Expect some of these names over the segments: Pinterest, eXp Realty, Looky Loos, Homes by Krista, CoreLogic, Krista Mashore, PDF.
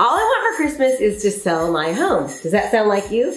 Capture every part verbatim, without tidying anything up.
All I want for Christmas is to sell my home. Does that sound like you?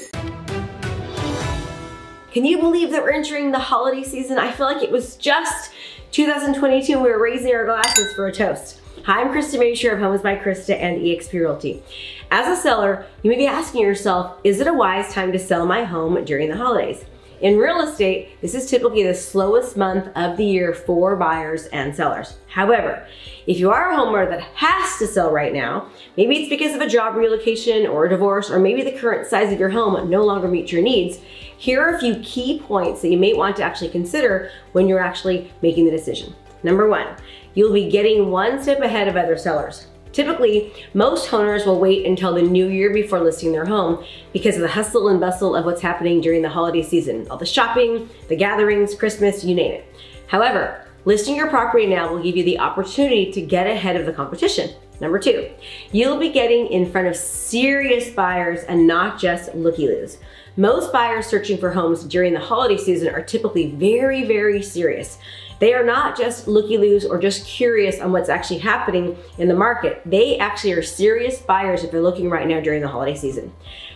Can you believe that we're entering the holiday season? I feel like it was just two thousand twenty-two and we were raising our glasses for a toast. Hi, I'm Krista Mashore of Homes by Krista and eXp Realty. As a seller, you may be asking yourself, is it a wise time to sell my home during the holidays? In real estate, this is typically the slowest month of the year for buyers and sellers. However, if you are a homeowner that has to sell right now, maybe it's because of a job relocation or a divorce, or maybe the current size of your home no longer meets your needs, here are a few key points that you may want to actually consider when you're actually making the decision. Number one, you'll be getting one step ahead of other sellers. Typically, most homeowners will wait until the new year before listing their home because of the hustle and bustle of what's happening during the holiday season, all the shopping, the gatherings, Christmas, you name it. However, listing your property now will give you the opportunity to get ahead of the competition. Number two, you'll be getting in front of serious buyers and not just looky-loos. Most buyers searching for homes during the holiday season are typically very, very serious. They are not just looky-loos or just curious on what's actually happening in the market. They actually are serious buyers if they're looking right now during the holiday season.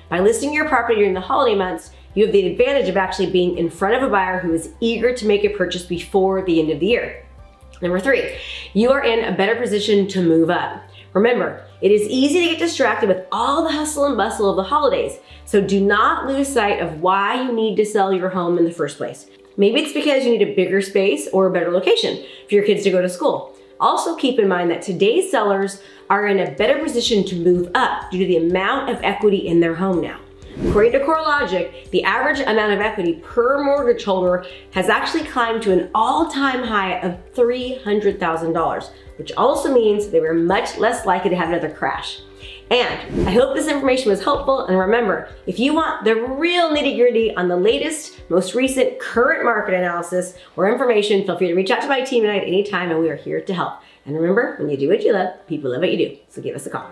By listing your property during the holiday months, you have the advantage of actually being in front of a buyer who is eager to make a purchase before the end of the year. Number three, you are in a better position to move up. Remember, it is easy to get distracted with all the hustle and bustle of the holidays, so do not lose sight of why you need to sell your home in the first place. Maybe it's because you need a bigger space or a better location for your kids to go to school. Also keep in mind that today's sellers are in a better position to move up due to the amount of equity in their home now. According to CoreLogic, the average amount of equity per mortgage holder has actually climbed to an all-time high of three hundred thousand dollars, which also means they were much less likely to have another crash. And I hope this information was helpful, and remember, if you want the real nitty-gritty on the latest, most recent current market analysis or information, feel free to reach out to my team and I at any time, and we are here to help. And remember, when you do what you love, people love what you do, so give us a call.